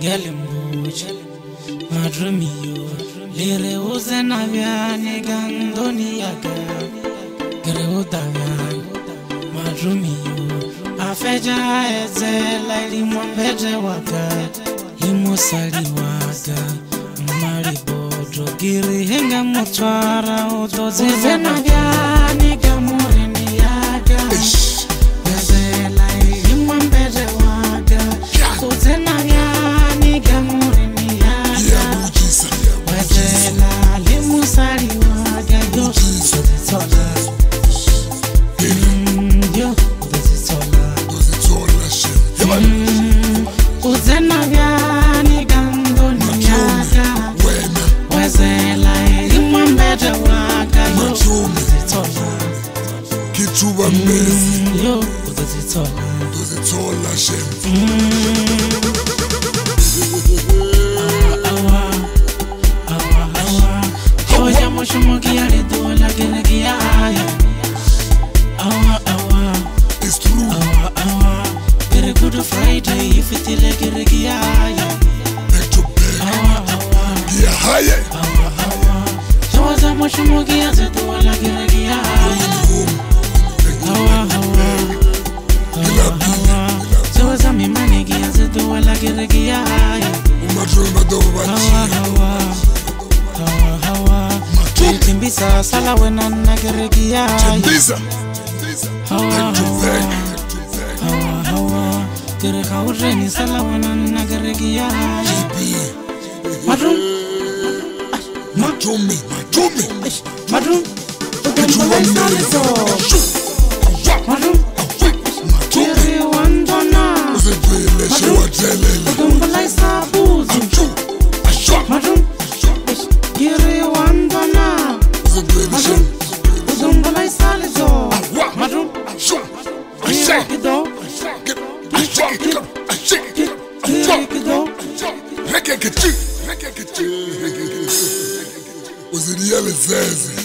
Galimbuja Madrumio Lire Uzenaviani Gandoniaga Greutavan Madrumio Afeja Ezela Limombeje Waka Limosali Waka Maribodo Giri Henga Motwara Odo Zenaviani Gamoriniaga It really says